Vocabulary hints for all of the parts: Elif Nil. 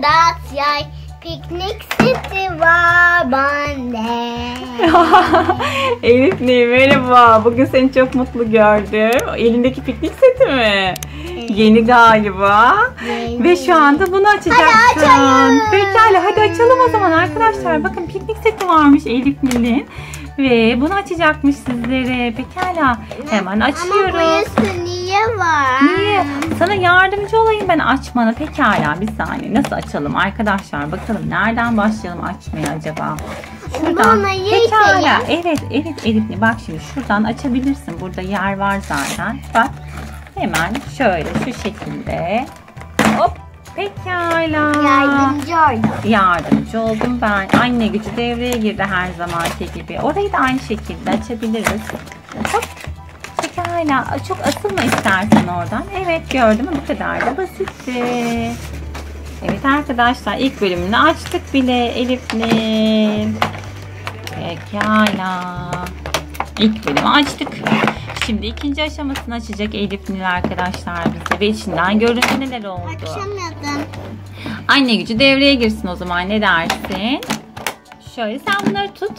dat jij piknik zitten waarbandij. Elif Nil, merhaba. Bugün seni çok mutlu gördüm. Elindeki piknik seti mi? Evet. Yeni galiba. Yeni. Ve şu anda bunu açacaksın. Hadi açalım. Pekala, hadi açalım o zaman arkadaşlar. Bakın piknik seti varmış Elif Nil'in. Ve bunu açacakmış sizlere. Pekala, hemen açıyoruz. Ama burası niye var? Niye? Sana yardımcı olayım ben açmana. Pekala, bir saniye. Nasıl açalım arkadaşlar? Bakalım nereden başlayalım açmaya acaba? Şuradan. Pekala. Evet Elif. Bak şimdi şuradan açabilirsin. Burada yer var zaten. Bak. Hemen şöyle şu şekilde. Hop. Pekala. Yardımcı oldum ben. Anne gücü devreye girdi her zamanki gibi. Orayı da aynı şekilde açabiliriz. Hop. Pekala. Çok asılma istersen oradan. Evet, gördüm. Bu kadar da basitti. Evet arkadaşlar, ilk bölümünü açtık bile Elif'le. Pekala. İlk bölümü açtık. Şimdi ikinci aşamasını açacak Elif Nil arkadaşlar bize ve içinden görüntü neler oldu. Açamadım. Anne gücü devreye girsin o zaman, ne dersin? Şöyle sen bunları tut.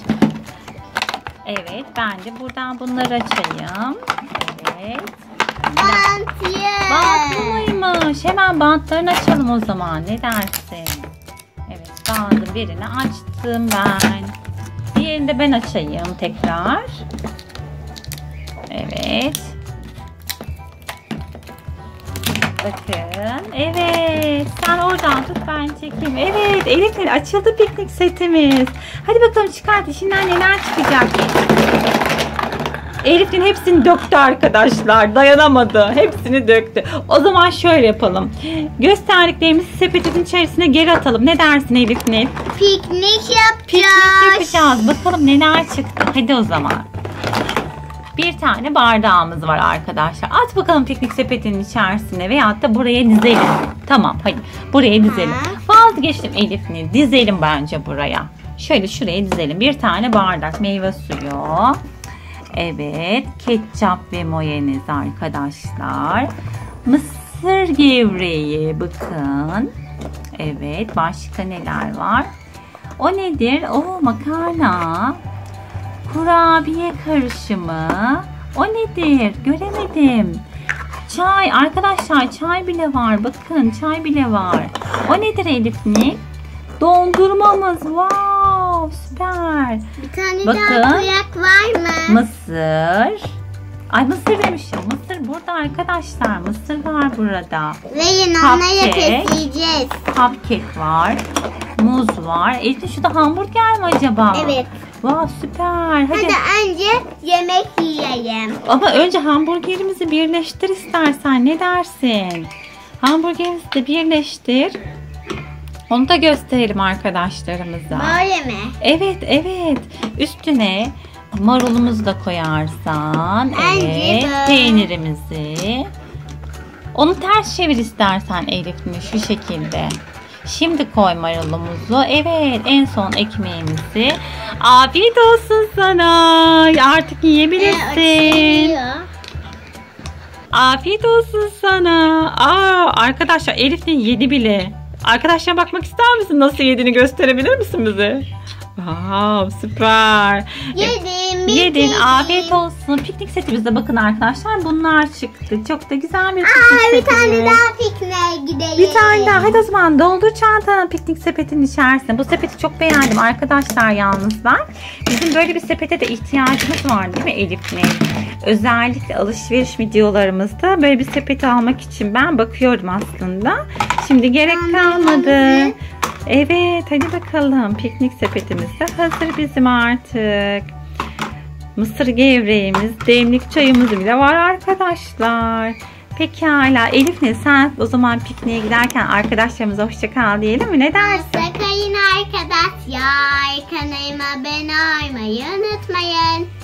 Evet, ben de buradan bunları açayım. Evet. Bantiye. Bantlıymış. Hemen bantlarını açalım o zaman, ne dersin? Evet, bandın birini açtım ben. Diğerini de ben açayım tekrar. Evet. Bakın. Evet. Sen oradan tut, ben çekeyim. Evet. Elif'le açıldı piknik setimiz. Hadi bakalım çıkart. İçinden neler çıkacak? Elif'in hepsini döktü arkadaşlar. Dayanamadı. Hepsini döktü. O zaman şöyle yapalım. Gösterdiklerimizi sepetin içerisine geri atalım. Ne dersin Elif Nil? Piknik yapacağız. Bakalım neler çıktı. Hadi o zaman. Bir tane bardağımız var arkadaşlar. At bakalım piknik sepetinin içerisine veyahut da buraya dizelim. Tamam, hadi buraya dizelim. Vazgeçtim Elif Nil. Dizelim bence buraya. Şöyle şuraya dizelim. Bir tane bardak meyve suyu. Evet. Ketçap ve mayonez arkadaşlar. Mısır gevreği. Bakın. Evet. Başka neler var? O nedir? O makarna. Kurabiye karışımı. O nedir? Göremedim. Çay. Arkadaşlar çay bile var. Bakın çay bile var. O nedir Elif Nil? Dondurmamız. Wow, süper. Bir tane bakın, daha kurak var mı? Mısır. Ay mısır demişim. Mısır burada arkadaşlar. Mısır var burada. Ve yine onları kesleyeceğiz. Cupcake var. Muz var. Elif'in şurada hamburger mi acaba? Evet. Wow, süper. Hadi önce yemek yiyelim. Ama önce hamburgerimizi birleştir istersen. Ne dersin? Hamburgerimizi de birleştir. Onu da gösterelim arkadaşlarımıza. Böyle mi? Evet. Üstüne marulumuzu da koyarsan. Evet. Peynirimizi. Onu ters çevir istersen Elif'in şu şekilde. Şimdi koy marulumuzu. Evet, en son ekmeğimizi. Afiyet olsun sana. Artık yiyebilirsin. Afiyet olsun sana. Aa, arkadaşlar Elif'in yedi bile. Arkadaşlar bakmak ister misin? Nasıl yediğini gösterebilir misin bize? Wow, süper. Yedin. Afiyet olsun. Piknik setimizde bakın arkadaşlar bunlar çıktı. Çok da güzel bir piknik setimiz. Bir tane daha pikniğe gidelim. Bir tane daha. Hadi o zaman doldur çantanı piknik sepetinin içerisine. Bu sepeti çok beğendim arkadaşlar yalnız ben. Bizim böyle bir sepete de ihtiyacımız var değil mi Elif Nil? Özellikle alışveriş videolarımızda böyle bir sepeti almak için ben bakıyorum aslında. Şimdi gerek kalmadı. Evet, hadi bakalım. Piknik sepetimiz de hazır bizim artık. Mısır gevreğimiz, demlik çayımız bile var arkadaşlar. Pekala Elif Nil, sen o zaman pikniğe giderken arkadaşlarımıza hoşça kal diyelim mi? Ne dersin? Hoşça kalın arkadaşlar. Kanalıma abone olmayı unutmayın.